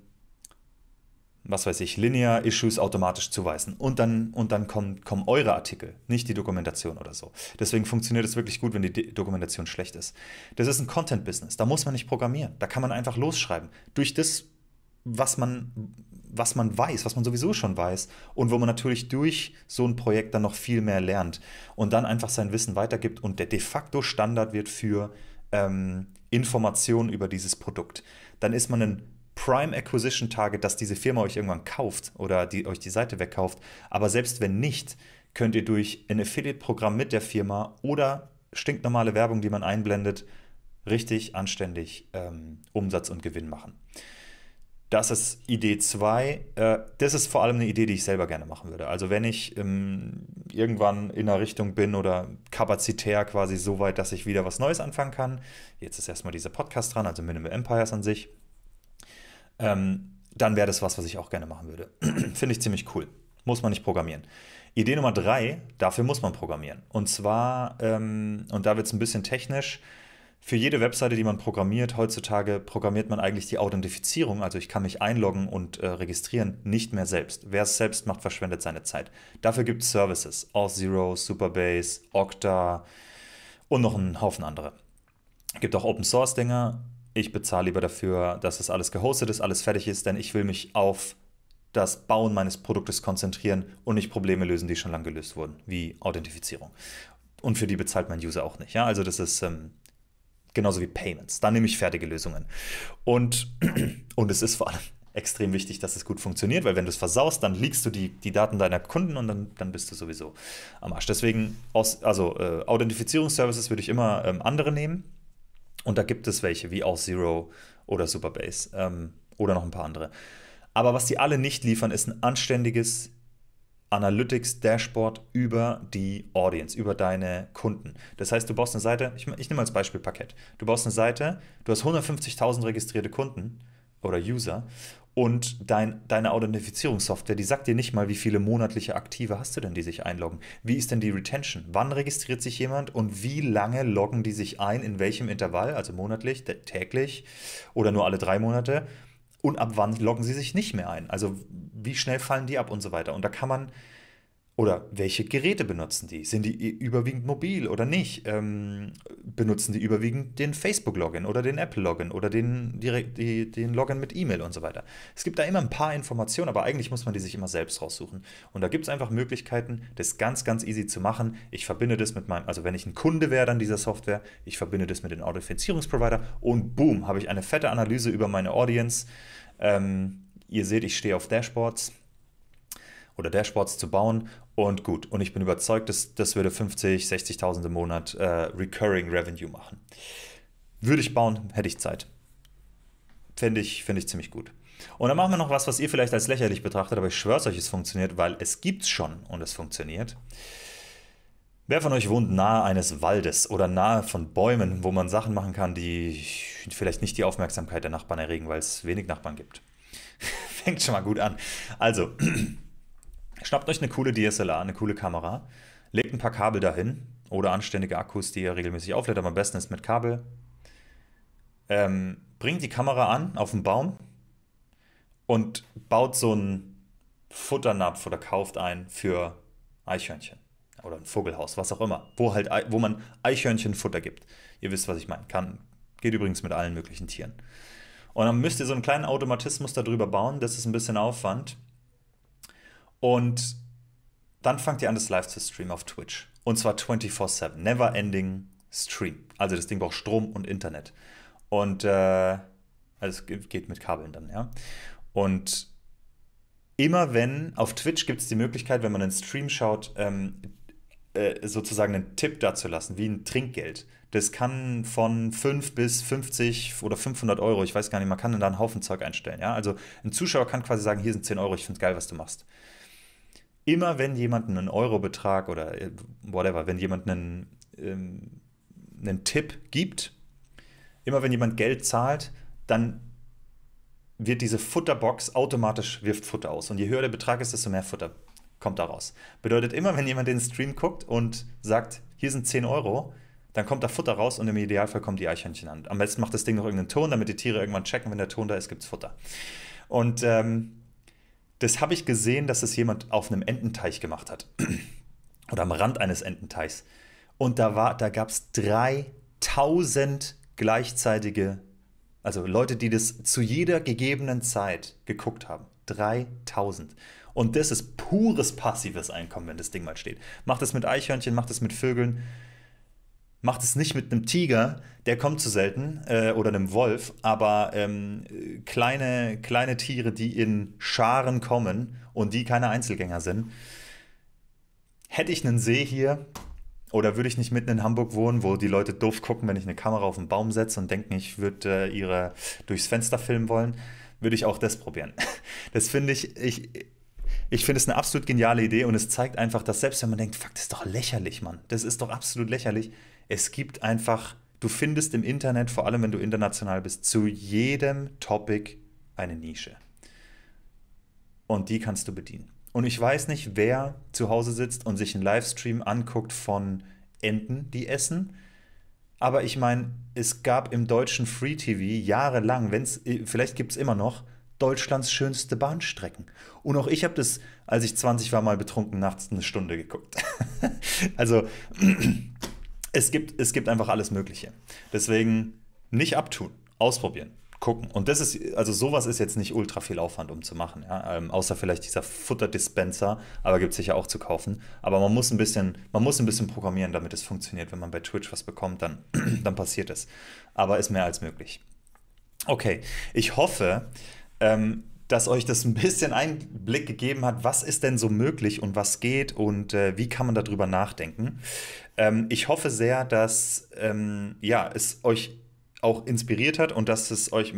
was weiß ich, Linear Issues automatisch zuweisen. Und dann, und dann kommen, kommen eure Artikel, nicht die Dokumentation oder so. Deswegen funktioniert es wirklich gut, wenn die Dokumentation schlecht ist. Das ist ein Content-Business, da muss man nicht programmieren, da kann man einfach losschreiben. Durch das was man, was man weiß, was man sowieso schon weiß und wo man natürlich durch so ein Projekt dann noch viel mehr lernt und dann einfach sein Wissen weitergibt und der de facto Standard wird für ähm, Informationen über dieses Produkt. Dann ist man ein Prime Acquisition Target, dass diese Firma euch irgendwann kauft oder die, euch die Seite wegkauft, aber selbst wenn nicht, könnt ihr durch ein Affiliate-Programm mit der Firma oder stinknormale Werbung, die man einblendet, richtig anständig ähm, Umsatz und Gewinn machen. Das ist Idee zwei. Das ist vor allem eine Idee, die ich selber gerne machen würde. Also wenn ich ähm, irgendwann in einer Richtung bin oder kapazitär quasi so weit, dass ich wieder was Neues anfangen kann. Jetzt ist erstmal dieser Podcast dran, also Minimal Empires an sich. Ähm, dann wäre das was, was ich auch gerne machen würde. Finde ich ziemlich cool. Muss man nicht programmieren. Idee Nummer drei, dafür muss man programmieren. Und zwar, ähm, und da wird es ein bisschen technisch, für jede Webseite, die man programmiert, heutzutage programmiert man eigentlich die Authentifizierung, also ich kann mich einloggen und äh, registrieren, nicht mehr selbst. Wer es selbst macht, verschwendet seine Zeit. Dafür gibt es Services, Auth zero, Supabase, Okta und noch einen Haufen andere. Es gibt auch Open-Source-Dinger. Ich bezahle lieber dafür, dass das alles gehostet ist, alles fertig ist, denn ich will mich auf das Bauen meines Produktes konzentrieren und nicht Probleme lösen, die schon lange gelöst wurden, wie Authentifizierung. Und für die bezahlt mein User auch nicht. Ja? Also das ist... Ähm, Genauso wie Payments. Da nehme ich fertige Lösungen. Und, und es ist vor allem extrem wichtig, dass es gut funktioniert, weil wenn du es versaust, dann leakst du die, die Daten deiner Kunden und dann, dann bist du sowieso am Arsch. Deswegen, aus, also äh, Authentifizierungsservices würde ich immer ähm, andere nehmen. Und da gibt es welche wie Auth zero oder Supabase ähm, oder noch ein paar andere. Aber was die alle nicht liefern, ist ein anständiges Analytics-Dashboard über die Audience, über deine Kunden. Das heißt, du baust eine Seite, ich, ich nehme als Beispiel Parqet. Du baust eine Seite, du hast hundertfünfzigtausend registrierte Kunden oder User Und dein, deine Authentifizierungssoftware, die sagt dir nicht mal, wie viele monatliche Aktive hast du denn, die sich einloggen. Wie ist denn die Retention? Wann registriert sich jemand und wie lange loggen die sich ein, in welchem Intervall, also monatlich, täglich oder nur alle drei Monate? Und ab wann loggen sie sich nicht mehr ein? Also wie schnell fallen die ab und so weiter? Und da kann man, oder welche Geräte benutzen die? Sind die überwiegend mobil oder nicht? Ähm, benutzen die überwiegend den Facebook-Login oder den Apple-Login oder den, direkt, die, den Login mit E-Mail und so weiter? Es gibt da immer ein paar Informationen, aber eigentlich muss man die sich immer selbst raussuchen. Und da gibt es einfach Möglichkeiten, das ganz, ganz easy zu machen. Ich verbinde das mit meinem, also wenn ich ein Kunde wäre dann dieser Software, ich verbinde das mit dem Authentifizierungsprovider und boom, habe ich eine fette Analyse über meine Audience. Ähm, ihr seht, ich stehe auf Dashboards. oder Dashboards zu bauen und gut. Und ich bin überzeugt, dass das würde fünfzig, sechzigtausend im Monat äh, Recurring Revenue machen. Würde ich bauen, hätte ich Zeit. Finde ich, finde ich ziemlich gut. Und dann machen wir noch was, was ihr vielleicht als lächerlich betrachtet, aber ich schwör's euch, es funktioniert, weil es gibt's schon und es funktioniert. Wer von euch wohnt nahe eines Waldes oder nahe von Bäumen, wo man Sachen machen kann, die vielleicht nicht die Aufmerksamkeit der Nachbarn erregen, weil es wenig Nachbarn gibt? Fängt schon mal gut an. Also, schnappt euch eine coole D S L R, eine coole Kamera, legt ein paar Kabel dahin oder anständige Akkus, die ihr regelmäßig auflädt, aber am besten ist mit Kabel. Ähm, bringt die Kamera an auf den Baum und baut so einen Futternapf oder kauft einen für Eichhörnchen oder ein Vogelhaus, was auch immer, wo, halt, wo man Eichhörnchen Futter gibt. Ihr wisst, was ich meine. Kann, geht übrigens mit allen möglichen Tieren. Und dann müsst ihr so einen kleinen Automatismus darüber bauen, das ist ein bisschen Aufwand. Und dann fangt ihr an, das live zu streamen auf Twitch. Und zwar twenty-four seven. Never ending Stream. Also das Ding braucht Strom und Internet. Und äh, also es geht mit Kabeln dann, ja. Und immer wenn, auf Twitch gibt es die Möglichkeit, wenn man einen Stream schaut, ähm, äh, sozusagen einen Tipp dazulassen, wie ein Trinkgeld. Das kann von fünf bis fünfzig oder fünfhundert Euro, ich weiß gar nicht, man kann da einen Haufen Zeug einstellen, ja. Also ein Zuschauer kann quasi sagen, hier sind zehn Euro, ich finde es geil, was du machst. Immer wenn jemand einen Eurobetrag oder whatever, wenn jemand einen, ähm, einen Tipp gibt, immer wenn jemand Geld zahlt, dann wird diese Futterbox automatisch, wirft Futter aus. Und je höher der Betrag ist, desto mehr Futter kommt da raus. Bedeutet, immer wenn jemand den Stream guckt und sagt, hier sind zehn Euro, dann kommt da Futter raus und im Idealfall kommen die Eichhörnchen an. Am besten macht das Ding noch irgendeinen Ton, damit die Tiere irgendwann checken, wenn der Ton da ist, gibt es Futter. Und ähm, das habe ich gesehen, dass es jemand auf einem Ententeich gemacht hat. Oder am Rand eines Ententeichs. Und da, war, da gab es dreitausend gleichzeitige, also Leute, die das zu jeder gegebenen Zeit geguckt haben. dreitausend. Und das ist pures passives Einkommen, wenn das Ding mal steht. Macht es mit Eichhörnchen, macht es mit Vögeln. Macht es nicht mit einem Tiger, der kommt zu selten, äh, oder einem Wolf, aber ähm, kleine, kleine Tiere, die in Scharen kommen und die keine Einzelgänger sind. Hätte ich einen See hier oder würde ich nicht mitten in Hamburg wohnen, wo die Leute doof gucken, wenn ich eine Kamera auf den Baum setze und denken, ich würde äh, ihre durchs Fenster filmen wollen, würde ich auch das probieren. Das finde ich... ich Ich finde es eine absolut geniale Idee und es zeigt einfach, dass selbst wenn man denkt, fuck, das ist doch lächerlich, Mann, das ist doch absolut lächerlich. Es gibt einfach, du findest im Internet, vor allem wenn du international bist, zu jedem Topic eine Nische. Und die kannst du bedienen. Und ich weiß nicht, wer zu Hause sitzt und sich einen Livestream anguckt von Enten, die essen. Aber ich meine, es gab im deutschen Free-T V jahrelang, wenn's, vielleicht gibt es immer noch, Deutschlands schönste Bahnstrecken. Und auch ich habe das, als ich zwanzig war, mal betrunken nachts eine Stunde geguckt. Also es gibt, es gibt einfach alles Mögliche. Deswegen nicht abtun, ausprobieren, gucken. Und das ist, also sowas ist jetzt nicht ultra viel Aufwand, um zu machen. Ja? Ähm, außer vielleicht dieser Futterdispenser, aber gibt es sicher auch zu kaufen. Aber man muss ein bisschen, man muss ein bisschen programmieren, damit es funktioniert. Wenn man bei Twitch was bekommt, dann, dann passiert es. Aber ist mehr als möglich. Okay, ich hoffe, dass euch das ein bisschen Einblick gegeben hat, was ist denn so möglich und was geht und äh, wie kann man darüber nachdenken. Ähm, ich hoffe sehr, dass ähm, ja, es euch auch inspiriert hat und dass es euch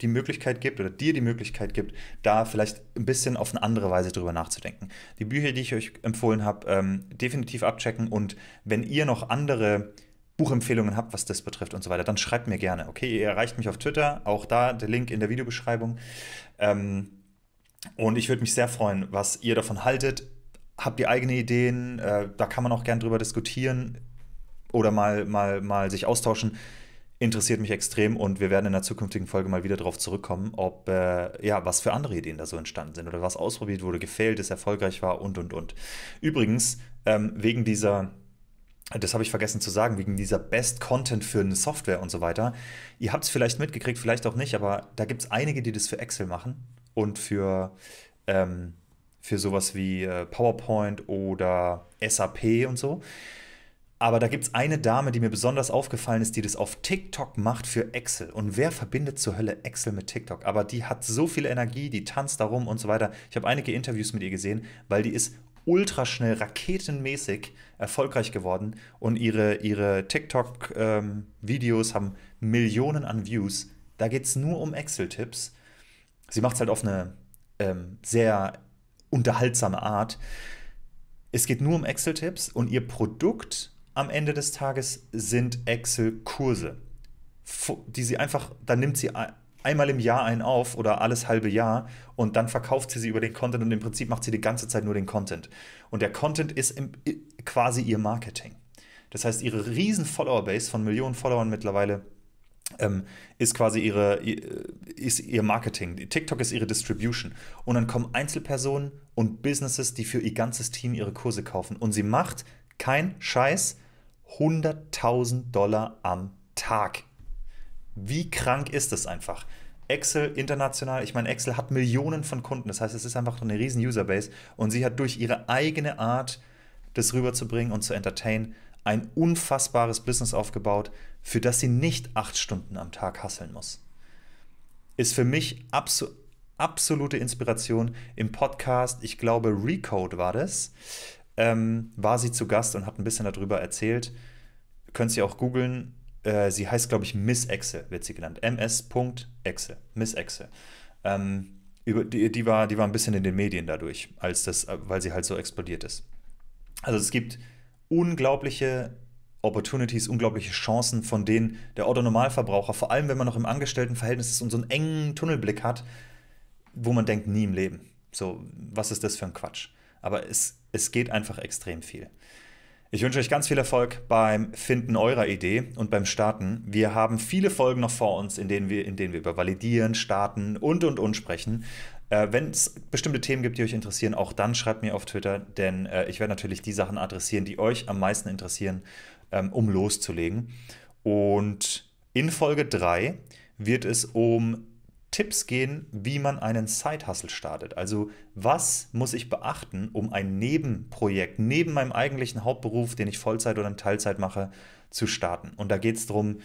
die Möglichkeit gibt oder dir die Möglichkeit gibt, da vielleicht ein bisschen auf eine andere Weise drüber nachzudenken. Die Bücher, die ich euch empfohlen habe, ähm, definitiv abchecken und wenn ihr noch andere Buchempfehlungen habt, was das betrifft und so weiter, dann schreibt mir gerne. Okay, ihr erreicht mich auf Twitter, auch da der Link in der Videobeschreibung. Ähm, und ich würde mich sehr freuen, was ihr davon haltet. Habt ihr eigene Ideen? Äh, da kann man auch gern drüber diskutieren oder mal, mal, mal sich austauschen. Interessiert mich extrem und wir werden in der zukünftigen Folge mal wieder darauf zurückkommen, ob, äh, ja, was für andere Ideen da so entstanden sind oder was ausprobiert wurde, gefehlt ist, erfolgreich war und, und, und. Übrigens, ähm, wegen dieser, das habe ich vergessen zu sagen, wegen dieser Best Content für eine Software und so weiter, ihr habt es vielleicht mitgekriegt, vielleicht auch nicht, aber da gibt es einige, die das für Excel machen und für, ähm, für sowas wie äh, PowerPoint oder S A P und so. Aber da gibt es eine Dame, die mir besonders aufgefallen ist, die das auf TikTok macht für Excel. Und wer verbindet zur Hölle Excel mit TikTok? Aber die hat so viel Energie, die tanzt da rum und so weiter. Ich habe einige Interviews mit ihr gesehen, weil die ist ultraschnell, raketenmäßig erfolgreich geworden. Und ihre, ihre TikTok-Videos ähm, haben Millionen an Views. Da geht es nur um Excel-Tipps. Sie macht es halt auf eine ähm, sehr unterhaltsame Art. Es geht nur um Excel-Tipps und ihr Produkt am Ende des Tages sind Excel-Kurse, die sie einfach, dann nimmt sie einmal im Jahr einen auf oder alles halbe Jahr und dann verkauft sie sie über den Content und im Prinzip macht sie die ganze Zeit nur den Content. Und der Content ist im, quasi ihr Marketing. Das heißt, ihre riesen Follower-Base von Millionen Followern mittlerweile ähm, ist quasi ihre, ist ihr Marketing. TikTok ist ihre Distribution. Und dann kommen Einzelpersonen und Businesses, die für ihr ganzes Team ihre Kurse kaufen. Und sie macht, kein Scheiß, hunderttausend Dollar am Tag. Wie krank ist das einfach? Excel international, ich meine, Excel hat Millionen von Kunden, das heißt, es ist einfach eine riesen Userbase und sie hat durch ihre eigene Art, das rüberzubringen und zu entertainen, ein unfassbares Business aufgebaut, für das sie nicht acht Stunden am Tag hustlen muss. Ist für mich abso- absolute Inspiration im Podcast, ich glaube, Recode war das, Ähm, war sie zu Gast und hat ein bisschen darüber erzählt. Könnt ihr auch googeln. Äh, sie heißt, glaube ich, Miss Excel, wird sie genannt. M S Punkt Excel, Miss Excel. Ähm, über, die, die, war, die war ein bisschen in den Medien dadurch, als das, weil sie halt so explodiert ist. Also es gibt unglaubliche Opportunities, unglaubliche Chancen, von denen der Otto-Normalverbraucher, vor allem wenn man noch im Angestelltenverhältnis ist und so einen engen Tunnelblick hat, wo man denkt, nie im Leben. So, was ist das für ein Quatsch? Aber es, es geht einfach extrem viel. Ich wünsche euch ganz viel Erfolg beim Finden eurer Idee und beim Starten. Wir haben viele Folgen noch vor uns, in denen wir, in denen wir über Validieren, Starten und, und, und sprechen. Äh, wenn es bestimmte Themen gibt, die euch interessieren, auch dann schreibt mir auf Twitter, denn äh, ich werde natürlich die Sachen adressieren, die euch am meisten interessieren, ähm, um loszulegen. Und in Folge drei wird es um Tipps gehen, wie man einen Side-Hustle startet. Also was muss ich beachten, um ein Nebenprojekt, neben meinem eigentlichen Hauptberuf, den ich Vollzeit oder in Teilzeit mache, zu starten. Und da geht es darum,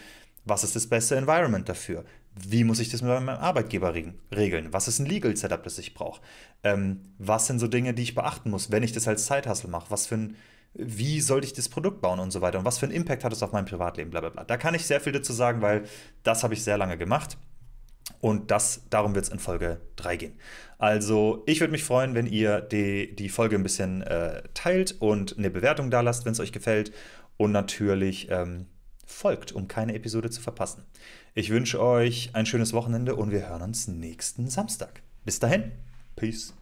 was ist das beste Environment dafür? Wie muss ich das mit meinem Arbeitgeber regeln? Was ist ein Legal Setup, das ich brauche? Ähm, was sind so Dinge, die ich beachten muss, wenn ich das als Side-Hustle mache? Was für ein, wie sollte ich das Produkt bauen und so weiter? Und was für einen Impact hat es auf mein Privatleben? Blablabla. Da kann ich sehr viel dazu sagen, weil das habe ich sehr lange gemacht. Und das, darum wird es in Folge drei gehen. Also ich würde mich freuen, wenn ihr die, die Folge ein bisschen äh, teilt und eine Bewertung da lasst, wenn es euch gefällt. Und natürlich ähm, folgt, um keine Episode zu verpassen. Ich wünsche euch ein schönes Wochenende und wir hören uns nächsten Samstag. Bis dahin. Peace.